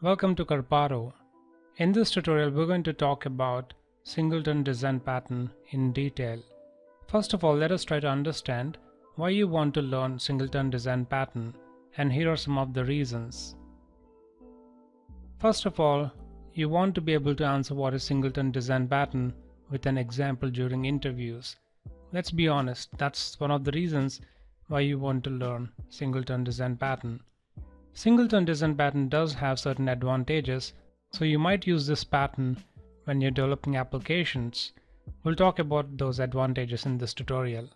Welcome to Karpado. In this tutorial, we're going to talk about Singleton Design Pattern in detail. First of all, let us try to understand why you want to learn Singleton Design Pattern, and here are some of the reasons. First of all, you want to be able to answer what is Singleton Design Pattern with an example during interviews. Let's be honest, that's one of the reasons why you want to learn Singleton Design Pattern. Singleton Design Pattern does have certain advantages, so you might use this pattern when you're developing applications. We'll talk about those advantages in this tutorial.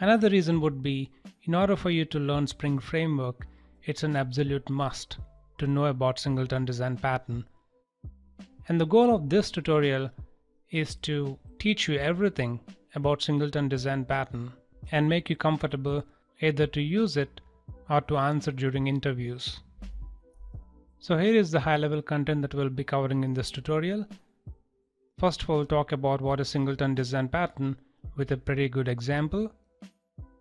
Another reason would be, in order for you to learn Spring Framework, it's an absolute must to know about Singleton Design Pattern. And the goal of this tutorial is to teach you everything about Singleton Design Pattern and make you comfortable either to use it or to answer during interviews. So here is the high-level content that we'll be covering in this tutorial. First of all, we'll talk about what is Singleton Design Pattern with a pretty good example.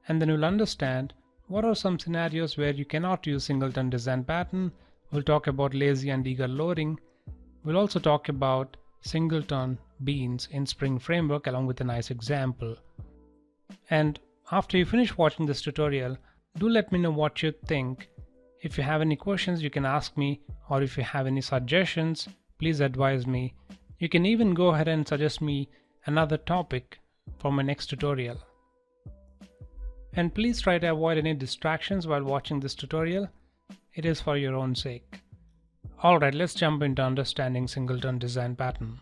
And then you'll understand what are some scenarios where you cannot use Singleton Design Pattern. We'll talk about lazy and eager loading. We'll also talk about singleton beans in Spring Framework along with a nice example. And after you finish watching this tutorial, do let me know what you think. If you have any questions, you can ask me, or if you have any suggestions, please advise me. You can even go ahead and suggest me another topic for my next tutorial. And please try to avoid any distractions while watching this tutorial. It is for your own sake. Alright, let's jump into understanding Singleton Design Pattern.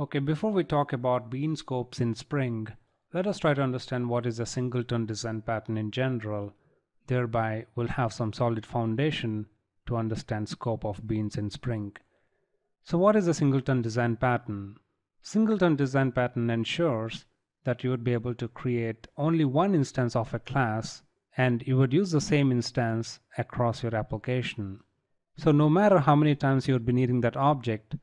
Okay, before we talk about bean scopes in Spring, let us try to understand what is a Singleton Design Pattern in general. Thereby, we'll have some solid foundation to understand scope of beans in Spring. So what is a Singleton Design Pattern? Singleton Design Pattern ensures that you would be able to create only one instance of a class, and you would use the same instance across your application. So no matter how many times you would be needing that object,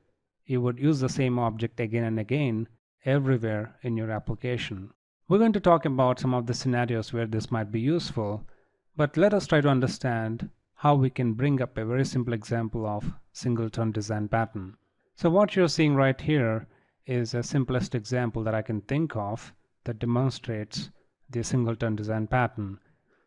you would use the same object again and again everywhere in your application. We're going to talk about some of the scenarios where this might be useful, but let us try to understand how we can bring up a very simple example of Singleton Design Pattern. So what you're seeing right here is a simplest example that I can think of that demonstrates the Singleton Design Pattern.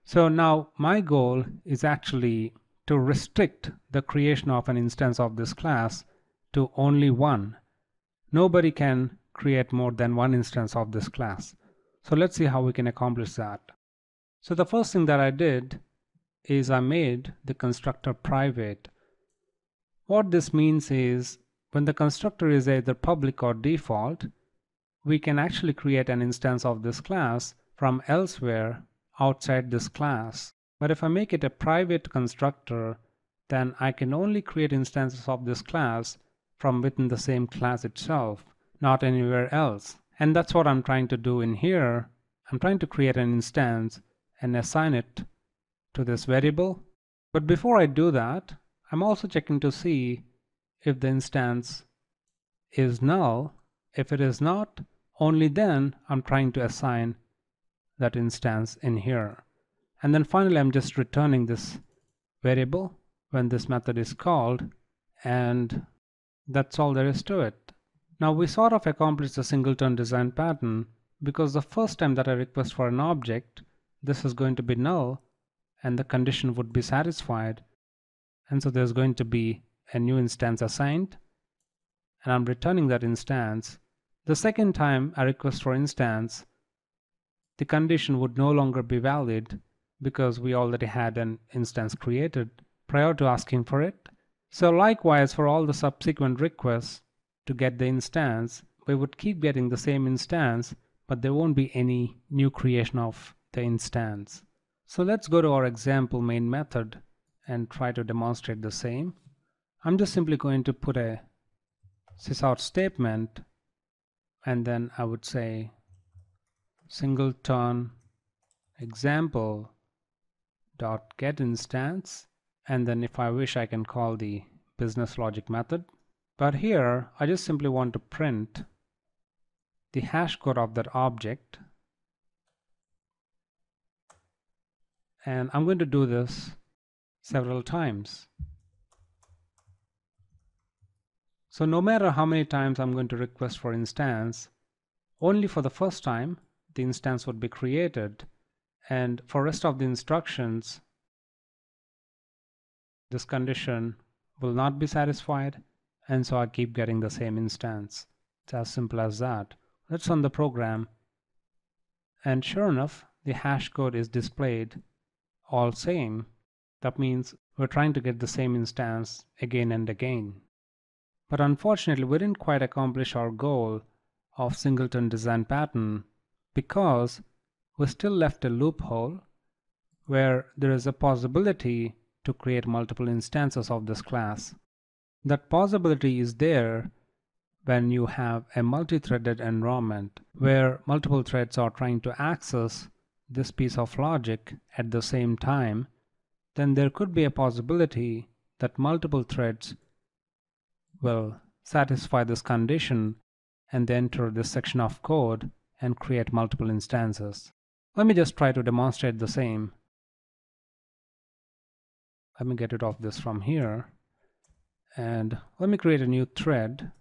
So now my goal is actually to restrict the creation of an instance of this class to only one. Nobody can create more than one instance of this class. So let's see how we can accomplish that. So the first thing that I did is I made the constructor private. What this means is, when the constructor is either public or default, we can actually create an instance of this class from elsewhere outside this class. But if I make it a private constructor, then I can only create instances of this class from within the same class itself, not anywhere else. And that's what I'm trying to do in here. I'm trying to create an instance and assign it to this variable. But before I do that, I'm also checking to see if the instance is null. If it is not, only then I'm trying to assign that instance in here. And then finally, I'm just returning this variable when this method is called, and that's all there is to it. Now we sort of accomplished the Singleton Design Pattern, because the first time that I request for an object, this is going to be null and the condition would be satisfied, and so there's going to be a new instance assigned, and I'm returning that instance. The second time I request for instance, the condition would no longer be valid because we already had an instance created prior to asking for it. So likewise, for all the subsequent requests to get the instance, we would keep getting the same instance, but there won't be any new creation of the instance. So let's go to our example main method and try to demonstrate the same. I'm just simply going to put a sysout statement, and then I would say singleton example dot get instance. And then if I wish, I can call the business logic method. But here, I just simply want to print the hash code of that object. And I'm going to do this several times. So no matter how many times I'm going to request for instance, only for the first time the instance would be created, and for rest of the instructions this condition will not be satisfied, and so I keep getting the same instance. It's as simple as that. Let's run the program, and sure enough the hash code is displayed all same. That means we're trying to get the same instance again and again. But unfortunately we didn't quite accomplish our goal of singleton design pattern, because we still left a loophole where there is a possibility to create multiple instances of this class. That possibility is there when you have a multi-threaded environment where multiple threads are trying to access this piece of logic at the same time. Then there could be a possibility that multiple threads will satisfy this condition and then enter this section of code and create multiple instances. Let me just try to demonstrate the same. Let me get rid of this from here, and let me create a new thread,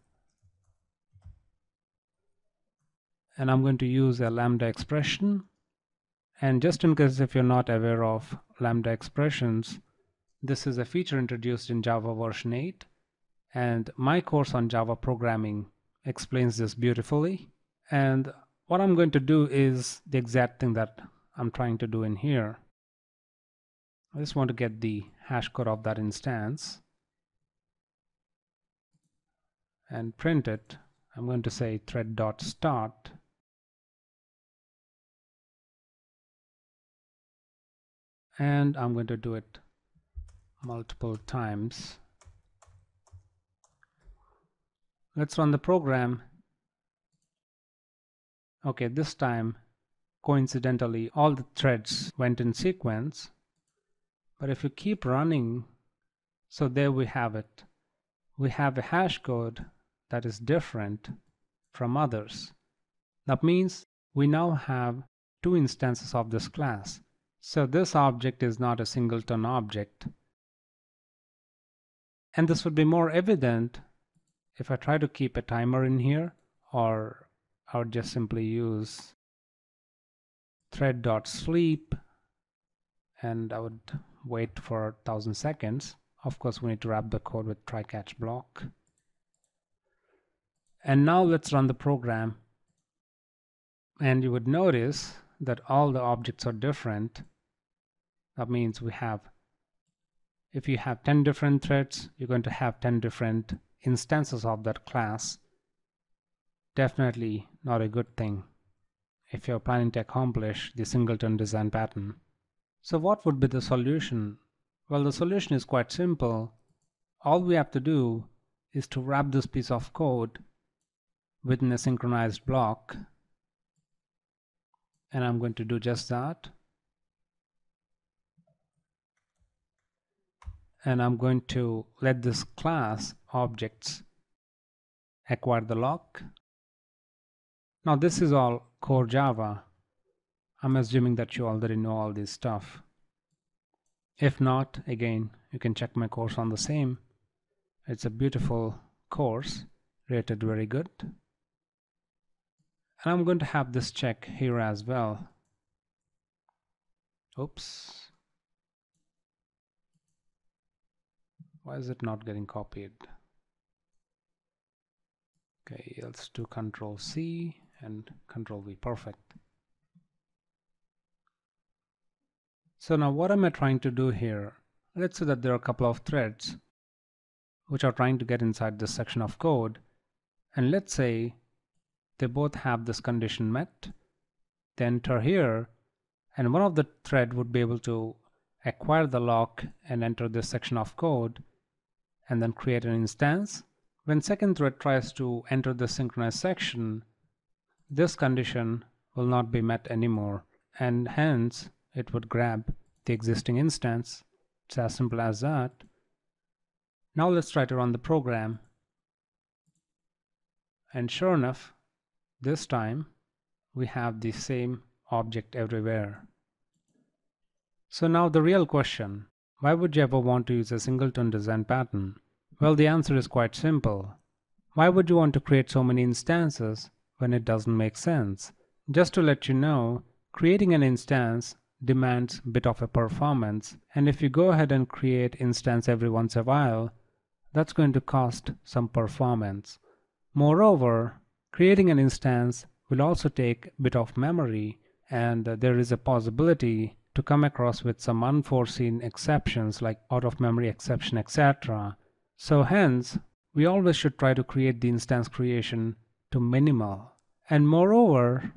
and I'm going to use a lambda expression. And just in case if you're not aware of lambda expressions, this is a feature introduced in Java version 8, and my course on Java programming explains this beautifully. And what I'm going to do is the exact thing that I'm trying to do in here. I just want to get the hash code of that instance and print it. I'm going to say thread.start. And I'm going to do it multiple times. Let's run the program. Okay, this time coincidentally all the threads went in sequence, but if you keep running, so there we have it. We have a hash code that is different from others. That means we now have two instances of this class. So this object is not a singleton object. And this would be more evident if I try to keep a timer in here, or I would just simply use thread.sleep, and I would wait for 1,000 seconds. Of course, we need to wrap the code with try-catch block. And now let's run the program. And you would notice that all the objects are different. That means we have, if you have 10 different threads, you're going to have 10 different instances of that class. Definitely not a good thing if you're planning to accomplish the singleton design pattern. So what would be the solution? Well, the solution is quite simple. All we have to do is to wrap this piece of code within a synchronized block. And I'm going to do just that. And I'm going to let this class objects acquire the lock. Now this is all core Java. I'm assuming that you already know all this stuff. If not, again, you can check my course on the same. It's a beautiful course, rated very good. And I'm going to have this check here as well. Oops. Why is it not getting copied? Okay, let's do Control C and Control V. Perfect. So now what am I trying to do here? Let's say that there are a couple of threads which are trying to get inside this section of code, and let's say they both have this condition met. They enter here, and one of the thread would be able to acquire the lock and enter this section of code and then create an instance. When second thread tries to enter the synchronized section, this condition will not be met anymore, and hence it would grab the existing instance. It's as simple as that. Now let's try to run the program, and sure enough, this time we have the same object everywhere. So now the real question, Why would you ever want to use a singleton design pattern? Well, the answer is quite simple. Why would you want to create so many instances when it doesn't make sense? Just to let you know, creating an instance demands a bit of a performance, and if you go ahead and create instance every once in a while, that's going to cost some performance. Moreover, creating an instance will also take a bit of memory, and there is a possibility to come across with some unforeseen exceptions like out-of-memory exception, etc. So hence, we always should try to create the instance creation to minimal. And moreover,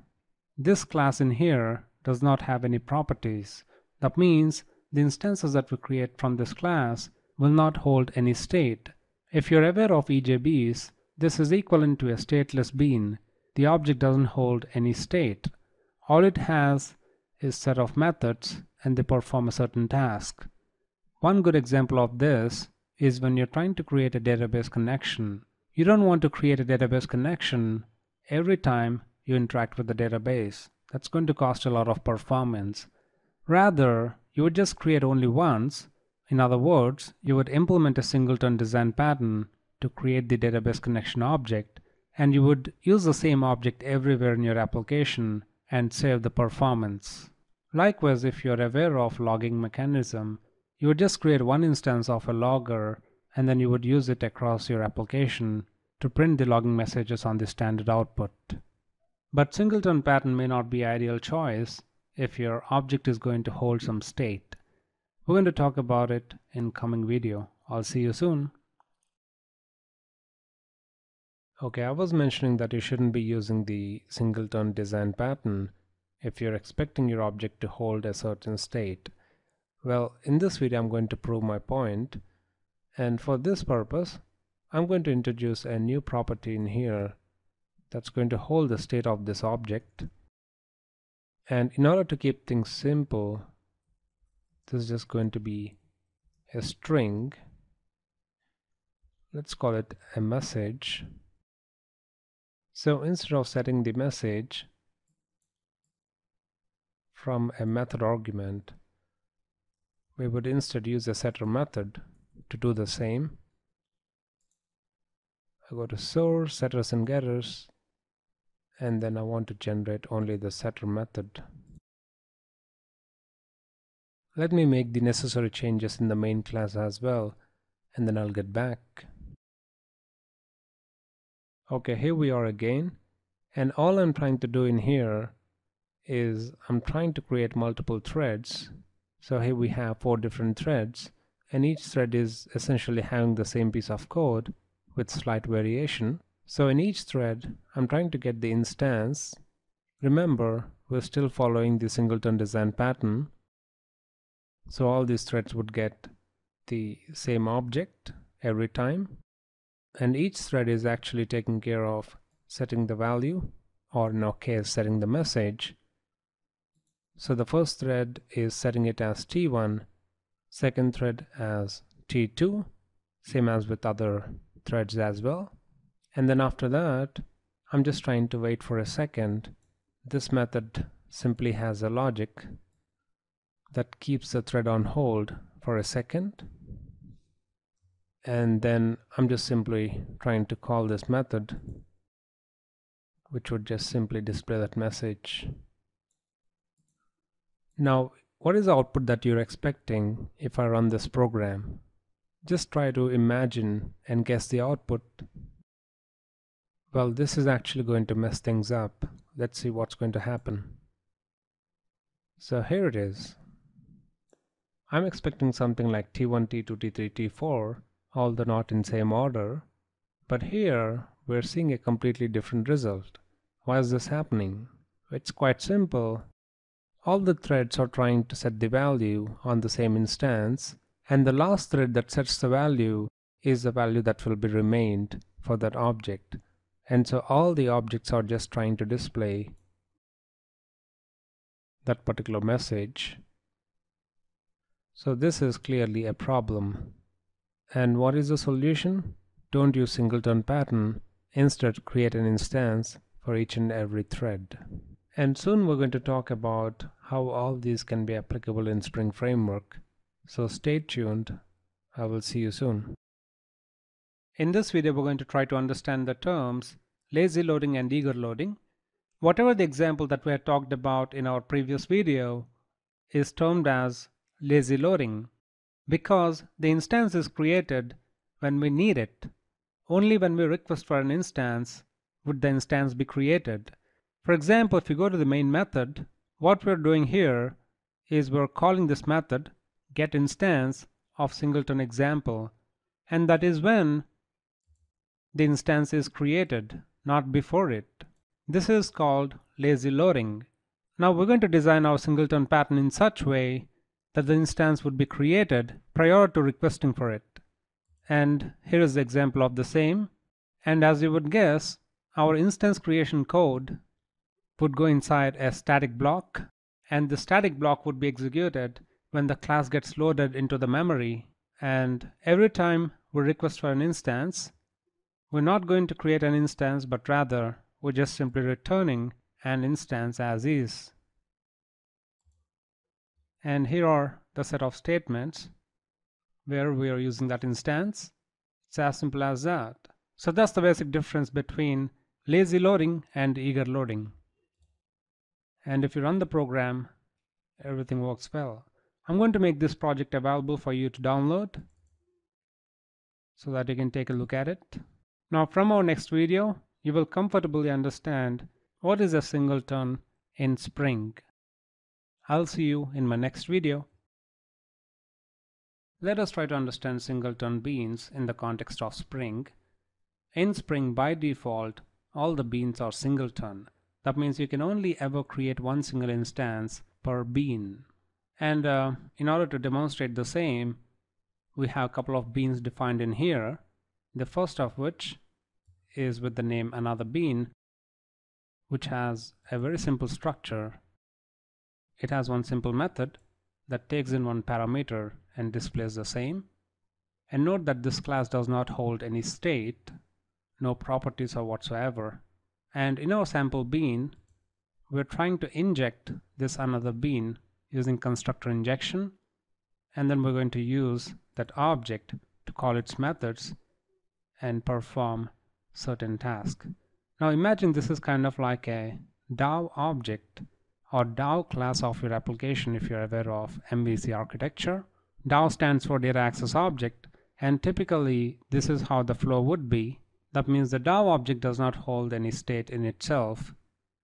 this class in here does not have any properties. That means the instances that we create from this class will not hold any state. If you're aware of EJBs, this is equivalent to a stateless bean. The object doesn't hold any state. All it has is a set of methods and they perform a certain task. One good example of this is when you're trying to create a database connection. You don't want to create a database connection every time you interact with the database. That's going to cost a lot of performance. Rather, you would just create only once. In other words, you would implement a singleton design pattern to create the database connection object, and you would use the same object everywhere in your application and save the performance. Likewise, if you're aware of logging mechanism, you would just create one instance of a logger and then you would use it across your application to print the logging messages on the standard output. But singleton pattern may not be an ideal choice if your object is going to hold some state. We're going to talk about it in coming video. I'll see you soon. Okay, I was mentioning that you shouldn't be using the singleton design pattern if you're expecting your object to hold a certain state. Well, in this video I'm going to prove my point, and for this purpose I'm going to introduce a new property in here that's going to hold the state of this object. And in order to keep things simple, this is just going to be a string. Let's call it a message. So instead of setting the message from a method argument, we would instead use a setter method to do the same. I go to source, setters and getters, and then I want to generate only the setter method. Let me make the necessary changes in the main class as well, and then I'll get back. Okay, here we are again, and all I'm trying to do in here is I'm trying to create multiple threads. So here we have 4 different threads, and each thread is essentially having the same piece of code with slight variation. So in each thread, I'm trying to get the instance. Remember, we're still following the singleton design pattern. So all these threads would get the same object every time. And each thread is actually taking care of setting the value, or in our case, setting the message. So the first thread is setting it as T1, second thread as T2, same as with other threads as well. And then after that, I'm just trying to wait for a second. This method simply has a logic that keeps the thread on hold for a second. And then I'm just simply trying to call this method, which would just simply display that message. Now, what is the output that you're expecting if I run this program? Just try to imagine and guess the output. Well, this is actually going to mess things up. Let's see what's going to happen. So here it is. I'm expecting something like T1, T2, T3, T4, although not in same order. But here, we're seeing a completely different result. Why is this happening? It's quite simple. All the threads are trying to set the value on the same instance, and the last thread that sets the value is the value that will be remained for that object. And so all the objects are just trying to display that particular message. So this is clearly a problem. And what is the solution? Don't use singleton pattern. Instead, create an instance for each and every thread. And soon we're going to talk about how all these can be applicable in Spring Framework. So stay tuned. I will see you soon. In this video, we're going to try to understand the terms lazy loading and eager loading. Whatever the example that we had talked about in our previous video is termed as lazy loading because the instance is created when we need it. Only when we request for an instance would the instance be created. For example, if you go to the main method, what we're doing here is we're calling this method getInstance of singleton example, and that is when the instance is created, not before it. This is called lazy loading. Now we're going to design our singleton pattern in such way that the instance would be created prior to requesting for it. And here is the example of the same. And as you would guess, our instance creation code would go inside a static block, and the static block would be executed when the class gets loaded into the memory. And every time we request for an instance, we're not going to create an instance, but rather we're just simply returning an instance as is. And here are the set of statements where we are using that instance. It's as simple as that. So that's the basic difference between lazy loading and eager loading. And if you run the program, everything works well. I'm going to make this project available for you to download so that you can take a look at it. Now from our next video, you will comfortably understand what is a singleton in Spring. I'll see you in my next video. Let us try to understand singleton beans in the context of Spring. In Spring, by default, all the beans are singleton. That means you can only ever create one single instance per bean. And in order to demonstrate the same, we have a couple of beans defined in here. The first of which is with the name another bean, which has a very simple structure. It has one simple method that takes in one parameter and displays the same. And note that this class does not hold any state, no properties or whatsoever. And in our sample bean, we're trying to inject this another bean using constructor injection, and then we're going to use that object to call its methods and perform certain tasks. Now imagine this is kind of like a DAO object or DAO class of your application if you're aware of MVC architecture. DAO stands for Data Access Object, and typically this is how the flow would be. That means the DAO object does not hold any state in itself.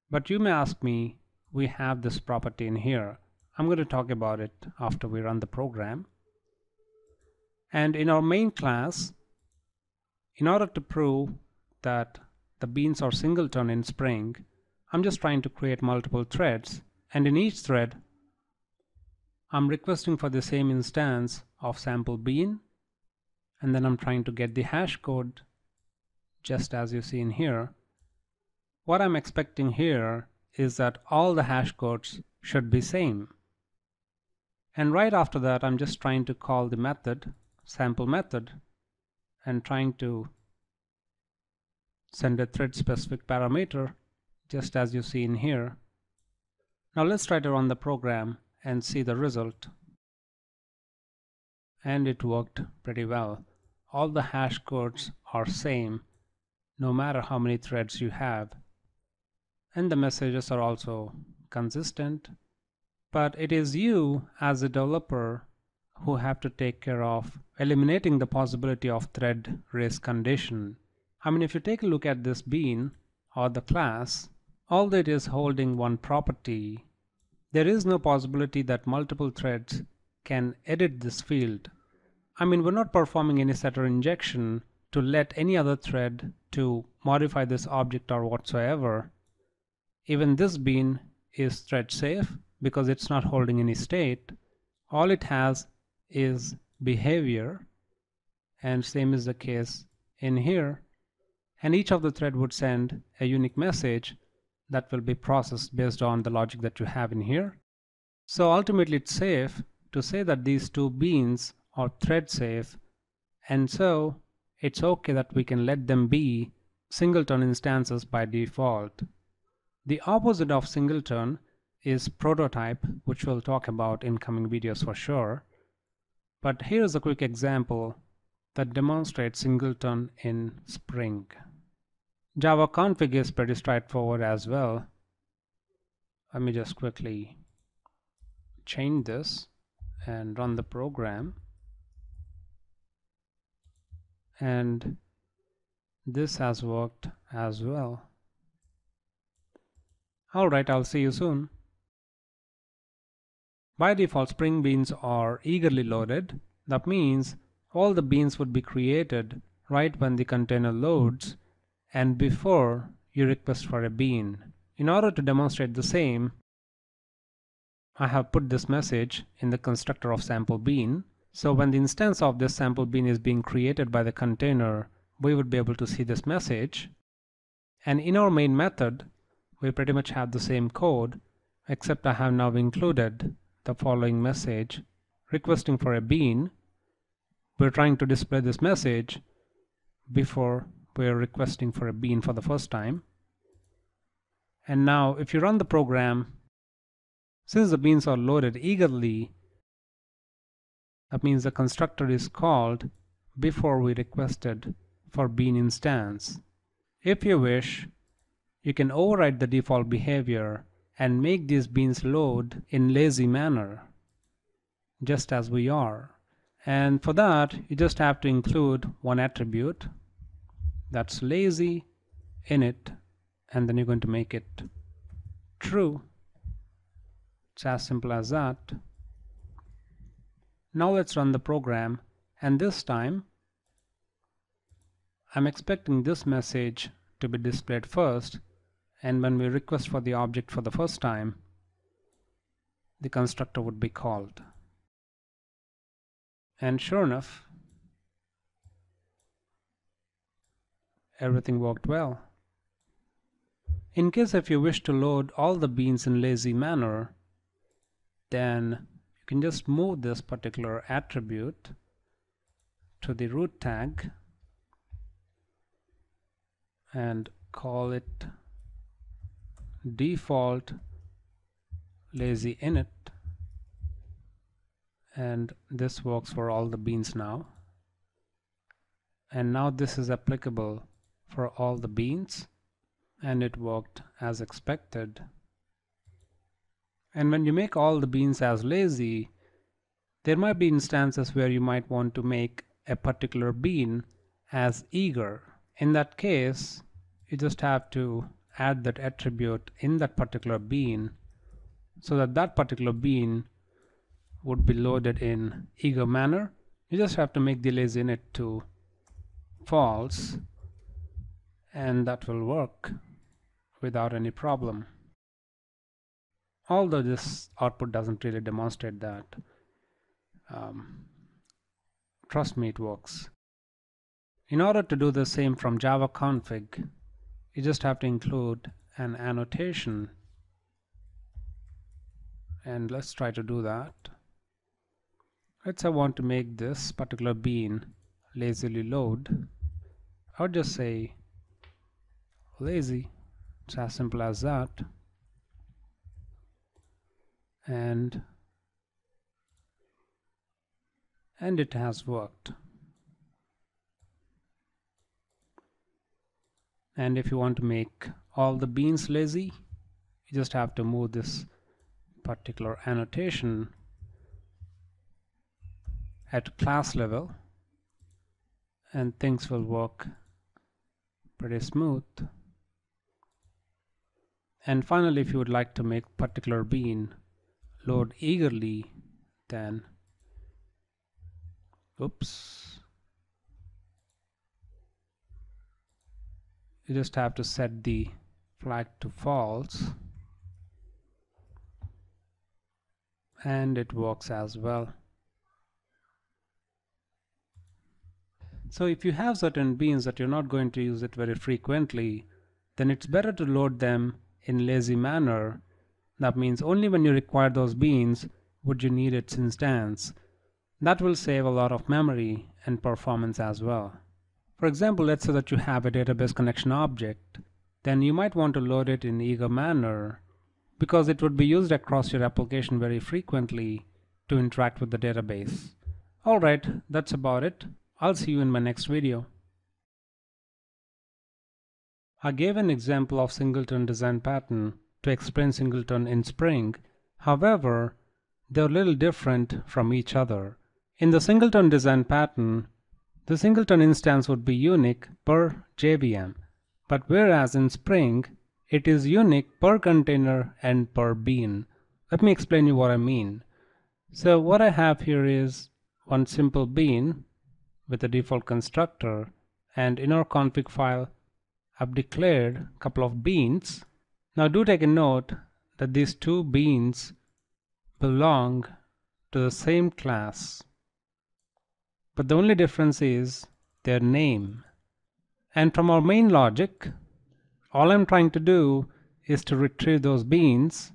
But you may ask me, we have this property in here. I'm going to talk about it after we run the program. And in our main class, in order to prove that the beans are singleton in Spring, I'm just trying to create multiple threads, and in each thread I'm requesting for the same instance of sample bean, and then I'm trying to get the hash code just as you see in here. What I'm expecting here is that all the hash codes should be same. And right after that, I'm just trying to call the method, sample method, and trying to send a thread specific parameter just as you see in here. Now let's try to run the program and see the result. And it worked pretty well. All the hash codes are same no matter how many threads you have, and the messages are also consistent. But it is you as a developer who have to take care of eliminating the possibility of thread race condition. I mean, if you take a look at this bean or the class, all that is holding one property. There is no possibility that multiple threads can edit this field. I mean, we're not performing any setter injection to let any other thread to modify this object or whatsoever. Even this bean is thread safe because it's not holding any state. All it has is behavior, and same is the case in here. And each of the thread would send a unique message that will be processed based on the logic that you have in here. So ultimately it's safe to say that these two beans are thread safe, and so it's okay that we can let them be singleton instances by default. The opposite of singleton is prototype, which we'll talk about in coming videos for sure. But here's a quick example that demonstrates singleton in Spring. Java config is pretty straightforward as well. Let me just quickly change this and run the program. And this has worked as well. All right, I'll see you soon. By default, Spring beans are eagerly loaded. That means all the beans would be created right when the container loads and before you request for a bean. In order to demonstrate the same, I have put this message in the constructor of sample bean. So when the instance of this sample bean is being created by the container, we would be able to see this message. And in our main method, we pretty much have the same code, except I have now included the following message requesting for a bean. We're trying to display this message before we're requesting for a bean for the first time. And now if you run the program, since the beans are loaded eagerly, that means the constructor is called before we requested for bean instance. If you wish, you can override the default behavior and make these beans load in lazy manner, just as we are. And for that, you just have to include one attribute, that's lazy, in it, and then you're going to make it true. It's as simple as that. Now let's run the program, and this time I'm expecting this message to be displayed first, and when we request for the object for the first time, the constructor would be called. And sure enough, everything worked well. In case if you wish to load all the beans in lazy manner, then you can just move this particular attribute to the root tag and call it default lazy init, and this works for all the beans now. And now this is applicable for all the beans, and it worked as expected. And when you make all the beans as lazy, there might be instances where you might want to make a particular bean as eager. In that case, you just have to add that attribute in that particular bean so that that particular bean would be loaded in eager manner. You just have to make the lazy init to false, and that will work without any problem. Although this output doesn't really demonstrate that, trust me, it works. In order to do the same from Java config, you just have to include an annotation, and let's try to do that. Let's say I want to make this particular bean lazily load. I would just say lazy. It's as simple as that. And it has worked. And if you want to make all the beans lazy, you just have to move this particular annotation at class level, and things will work pretty smooth. And finally, if you would like to make particular bean load eagerly, then you just have to set the flag to false, and it works as well. So if you have certain beans that you're not going to use it very frequently, then it's better to load them in lazy manner. That means only when you require those beans would you need its instance. That will save a lot of memory and performance as well. For example, let's say that you have a database connection object, then you might want to load it in eager manner because it would be used across your application very frequently to interact with the database. All right, that's about it. I'll see you in my next video. I gave an example of singleton design pattern to explain singleton in Spring. However, they're a little different from each other. In the singleton design pattern, the singleton instance would be unique per JVM, but whereas in Spring, it is unique per container and per bean. Let me explain you what I mean. So what I have here is one simple bean with a default constructor, and in our config file, I've declared a couple of beans. Now do take a note that these two beans belong to the same class, but the only difference is their name. And from our main logic, all I'm trying to do is to retrieve those beans,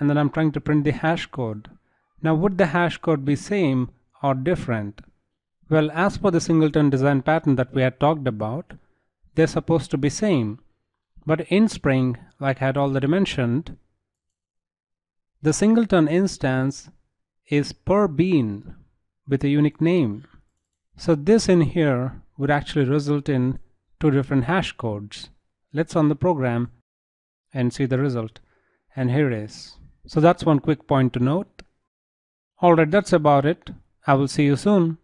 and then I'm trying to print the hash code. Now would the hash code be same or different? Well, as per the singleton design pattern that we had talked about, they're supposed to be same. But in Spring, like I had already mentioned, the singleton instance is per bean with a unique name. So this in here would actually result in two different hash codes. Let's run the program and see the result. And here it is. So that's one quick point to note. Alright, that's about it. I will see you soon.